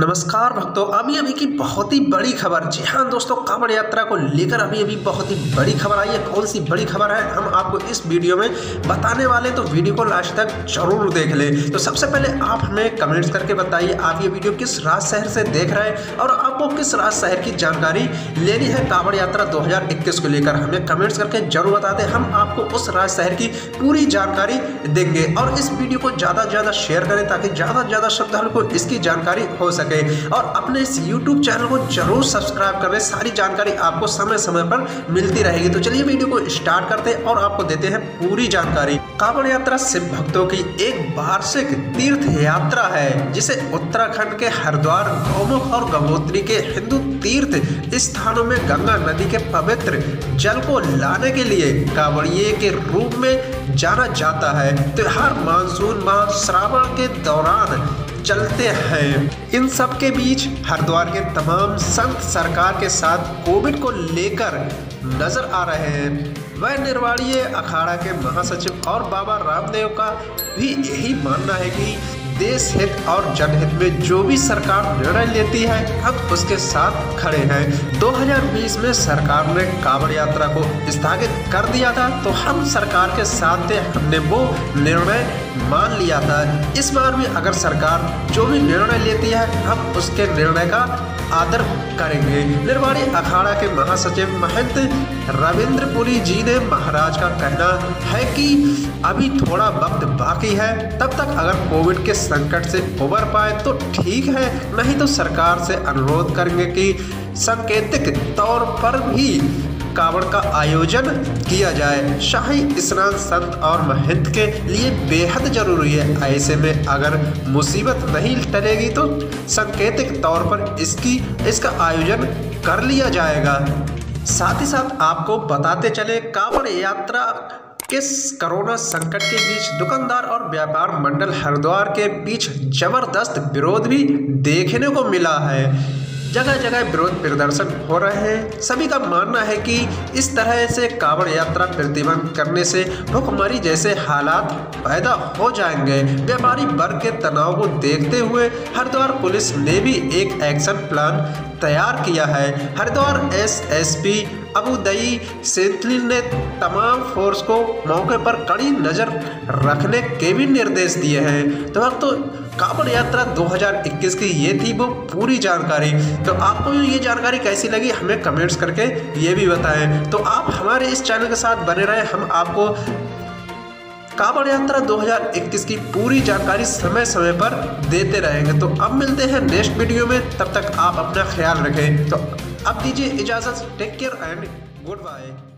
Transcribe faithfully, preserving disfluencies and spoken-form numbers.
नमस्कार भक्तों, अभी अभी की बहुत ही बड़ी खबर। जी हाँ दोस्तों, कांवड़ यात्रा को लेकर अभी अभी बहुत ही बड़ी खबर आई है। कौन सी बड़ी खबर है हम आपको इस वीडियो में बताने वाले, तो वीडियो को लास्ट तक जरूर देख ले। तो सबसे पहले आप हमें कमेंट्स करके बताइए आप ये वीडियो किस राज शहर से देख रहे हैं और आपको किस राज शहर की जानकारी लेनी है कांवड़ यात्रा दो हजार इक्कीस को लेकर। हमें कमेंट्स करके जरूर बताते, हम आपको उस राज शहर की पूरी जानकारी देंगे। और इस वीडियो को ज़्यादा से ज़्यादा शेयर करें ताकि ज़्यादा से ज़्यादा श्रद्धालु को इसकी जानकारी हो सके। और अपने इस YouTube चैनल को जरूर सब्सक्राइब करें, सारी जानकारी आपको समय समय पर मिलती रहेगी। तो चलिए वीडियो को स्टार्ट करते हैं और आपको देते हैं पूरी जानकारी। कांवड़ यात्रा शिव भक्तों की एक वार्षिक तीर्थ यात्रा है जिसे उत्तराखंड के हरिद्वार, गौमुख और गंगोत्री के हिंदू तीर्थ स्थानों में गंगा नदी के पवित्र जल को लाने के लिए कांवड़िए के रूप में जाना जाता है। त्योहार मानसून माह श्रावण के दौरान चलते हैं। इन सब के बीच हरिद्वार के तमाम संत सरकार के साथ कोविड को लेकर नजर आ रहे हैं। वैद्य निर्वाणी अखाड़ा के महासचिव और बाबा रामदेव का भी यही मानना है कि देश हित और जनहित में जो भी सरकार निर्णय लेती है हम उसके साथ खड़े हैं। दो हजार बीस में सरकार ने कांवड़ यात्रा को स्थगित कर दिया था, तो हम सरकार के साथ थे, हमने वो निर्णय मान लिया था। इस बार भी अगर सरकार जो भी निर्णय लेती है हम उसके निर्णय का आदर करेंगे। निर्वाणी अखाड़ा के महासचिव महंत रविंद्रपुरी जी ने महाराज का कहना है कि अभी थोड़ा वक्त बाकी है, तब तक अगर कोविड के संकट से उबर पाए तो ठीक है, नहीं तो सरकार से अनुरोध करेंगे कि सांकेतिक तौर पर भी कांवड़ का आयोजन किया जाए। शाही स्नान संत और महंत के लिए बेहद जरूरी है। ऐसे में अगर मुसीबत नहीं टलेगी तो सांकेतिक तौर पर इसकी इसका आयोजन कर लिया जाएगा। साथ ही साथ आपको बताते चले, कांवड़ यात्रा किस कोरोना संकट के बीच दुकानदार और व्यापार मंडल हरिद्वार के बीच जबरदस्त विरोध भी देखने को मिला है। जगह जगह विरोध प्रदर्शन हो रहे हैं। सभी का मानना है कि इस तरह से कांवड़ यात्रा प्रतिबंध करने से भुखमरी जैसे हालात पैदा हो जाएंगे। व्यापारी वर्ग के तनाव को देखते हुए हरिद्वार पुलिस ने भी एक एक्शन प्लान तैयार किया है। हरिद्वार एस एस पी अबुदई सेंथलिन ने तमाम फोर्स को मौके पर कड़ी नज़र रखने के भी निर्देश दिए हैं। तो भक्तों, कांवड़ यात्रा दो हजार इक्कीस की ये थी वो पूरी जानकारी। तो आपको ये जानकारी कैसी लगी हमें कमेंट्स करके ये भी बताएं। तो आप हमारे इस चैनल के साथ बने रहें, हम आपको कांवड़ यात्रा दो हजार इक्कीस की पूरी जानकारी समय समय पर देते रहेंगे। तो अब मिलते हैं नेक्स्ट वीडियो में, तब तक आप अपना ख्याल रखें। तो अब दीजिए इजाज़त, take care and good bye.